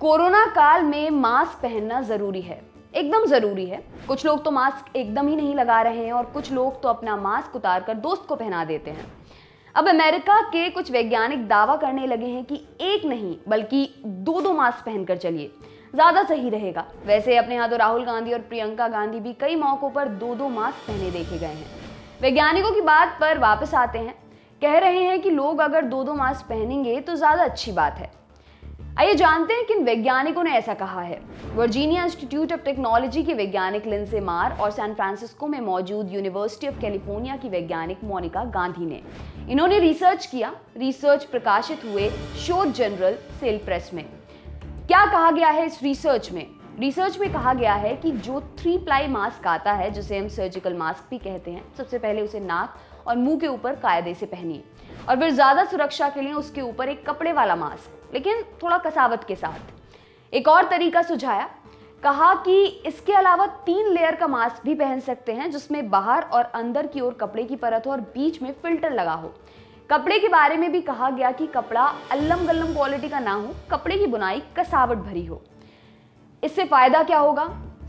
Corona काल में mask पहनना जरूरी है, एकदम ज़रूरी है। कुछ लोग तो मास्क एकदम ही नहीं लगा रहे हैं और कुछ लोग तो अपना मास्क उतार कर दोस्त को पहना देते हैं। अब अमेरिका के कुछ वैज्ञानिक दावा करने लगे हैं कि एक नहीं बल्कि दो मास्क पहनकर चलिए, ज़्यादा सही रहेगा। वैसे अपने यहाँ तो राहुल गांधी और प्रियंका गांधी भी कई मौक़ों पर दो मास्क पहने देखे गए हैं। वैज्ञानिकों की बात पर वापस आते हैं, कह रहे हैं कि लोग अगर दो मास्क पहनेंगे तो ज़्यादा अच्छी बात है। आइए जानते हैं किन वैज्ञानिकों ने ऐसा कहा है। वर्जीनिया इंस्टीट्यूट ऑफ टेक्नोलॉजी के वैज्ञानिक लिंसे मार और सैन फ्रांसिस्को में मौजूद यूनिवर्सिटी ऑफ कैलिफोर्निया की वैज्ञानिक मोनिका गांधी ने इन्होंने रिसर्च किया। रिसर्च प्रकाशित हुए शोध जर्नल सेल प्रेस में। क्या कहा गया है इस रिसर्च में? रिसर्च में कहा गया है कि जो 3 प्लाई मास्क आता है, जिसे हम सर्जिकल मास्क भी कहते हैं, सबसे पहले उसे नाक और मुंह के ऊपर कायदे से पहनिए और फिर ज़्यादा सुरक्षा के लिए उसके ऊपर एक कपड़े वाला मास्क, लेकिन थोड़ा कसावत के साथ। एक और तरीका सुझाया, कहा कि इसके अलावा 3 लेयर का मास्क भी पहन सकते हैं, जिसमें बाहर और अंदर की ओर कपड़े की परत हो और बीच में फिल्टर लगा हो। कपड़े के बारे में भी कहा गया कि कपड़ा अल्लम गल्लम क्वालिटी का ना हो, कपड़े की बुनाई कसावट भरी हो। इससे फ़ायदा क्या होगा?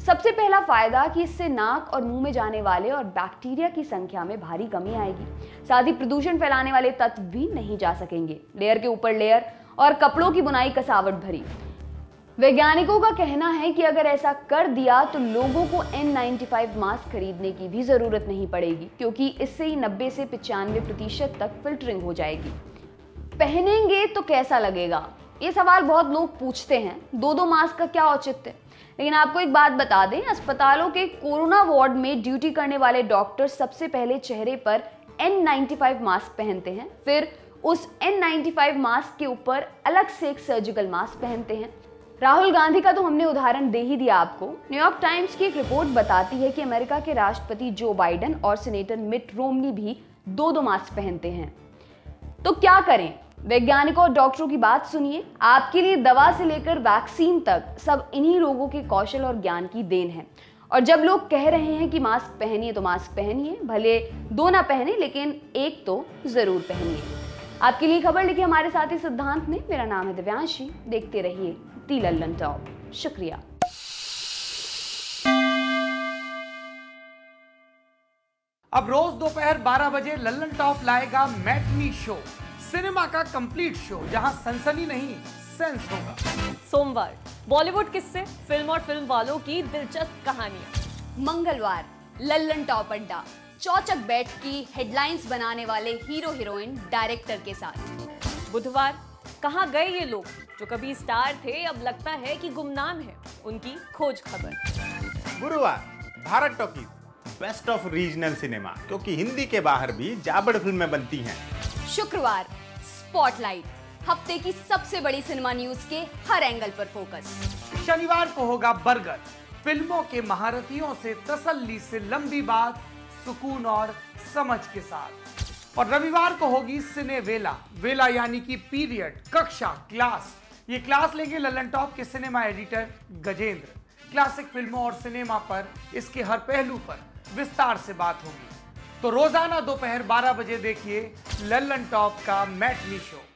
सबसे पहला फ़ायदा कि इससे नाक और मुंह में जाने वाले और बैक्टीरिया की संख्या में भारी कमी आएगी। साथ ही प्रदूषण फैलाने वाले तत्व भी नहीं जा सकेंगे। लेयर के ऊपर लेयर और कपड़ों की बुनाई कसावट भरी। वैज्ञानिकों का कहना है कि अगर ऐसा कर दिया तो लोगों को N95 मास्क खरीदने की भी ज़रूरत नहीं पड़ेगी, क्योंकि इससे ही 90 से 95% तक फिल्टरिंग हो जाएगी। पहनेंगे तो कैसा लगेगा, ये सवाल बहुत लोग पूछते हैं। दो मास्क का क्या औचित्य? लेकिन आपको एक बात बता दें, अस्पतालों के कोरोना वार्ड में ड्यूटी करने वाले डॉक्टर सबसे पहले चेहरे पर N95 मास्क पहनते हैं, फिर उस N95 मास्क के ऊपर अलग से एक सर्जिकल मास्क पहनते हैं। राहुल गांधी का तो हमने उदाहरण दे ही दिया आपको। न्यूयॉर्क टाइम्स की एक रिपोर्ट बताती है कि अमेरिका के राष्ट्रपति जो बाइडन और सीनेटर मिट रोमनी भी दो मास्क पहनते हैं। तो क्या करें? वैज्ञानिकों और डॉक्टरों की बात सुनिए। आपके लिए दवा से लेकर वैक्सीन तक सब इन्हीं लोगों के कौशल और ज्ञान की देन है। और जब लोग कह रहे हैं कि मास्क पहनिए तो मास्क पहनिए, भले 2 ना पहने लेकिन एक तो ज़रूर पहनिए। आपके लिए खबर लिखी हमारे साथी सिद्धांत ने। मेरा नाम है दिव्यांशी। देखते रहिए दी लल्लनटॉप। शुक्रिया। अब रोज दोपहर 12 बजे लल्लनटॉप लाएगा मैटनी शो, सिनेमा का कंप्लीट शो, जहां सनसनी नहीं सेंस होगा। सोमवार बॉलीवुड किस्से, फिल्म और फिल्म वालों की दिलचस्प कहानियां। मंगलवार लल्लनटॉप अड्डा, चौचक बैठ की हेडलाइंस बनाने वाले हीरो हीरोइन डायरेक्टर के साथ। बुधवार कहाँ गए ये लोग जो कभी स्टार थे, अब लगता है कि गुमनाम है, उनकी खोज खबर। गुरुवार Bharat talkie, best of regional cinema, क्योंकि हिंदी के बाहर भी जाबड़ फिल्में बनती हैं। शुक्रवार स्पॉटलाइट, हफ्ते की सबसे बड़ी सिनेमा न्यूज के हर एंगल पर फोकस। शनिवार को होगा बर्गर, फिल्मों के महारथियों से तसल्ली से लंबी बात, सुकून और समझ के साथ। और रविवार को होगी सिने वेला, वेला यानी कि पीरियड, कक्षा, क्लास। ये क्लास लेंगे लल्लनटॉप के सिनेमा एडिटर गजेंद्र। क्लासिक फिल्मों और सिनेमा पर, इसके हर पहलू पर विस्तार से बात होगी। तो रोजाना दोपहर 12 बजे देखिए लल्लनटॉप का मैटनी शो।